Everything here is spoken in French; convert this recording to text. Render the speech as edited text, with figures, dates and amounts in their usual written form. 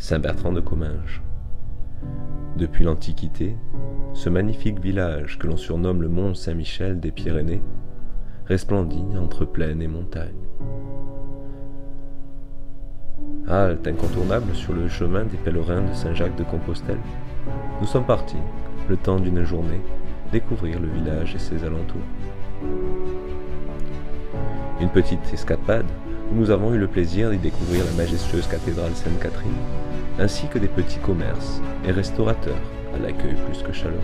Saint-Bertrand-de-Comminges. Depuis l'Antiquité, ce magnifique village que l'on surnomme le Mont Saint-Michel des Pyrénées resplendit entre plaines et montagnes. Halte incontournable sur le chemin des pèlerins de Saint-Jacques-de-Compostelle, nous sommes partis, le temps d'une journée, découvrir le village et ses alentours. Une petite escapade où nous avons eu le plaisir d'y découvrir la majestueuse cathédrale Sainte-Catherine, ainsi que des petits commerces et restaurateurs à l'accueil plus que chaleureux.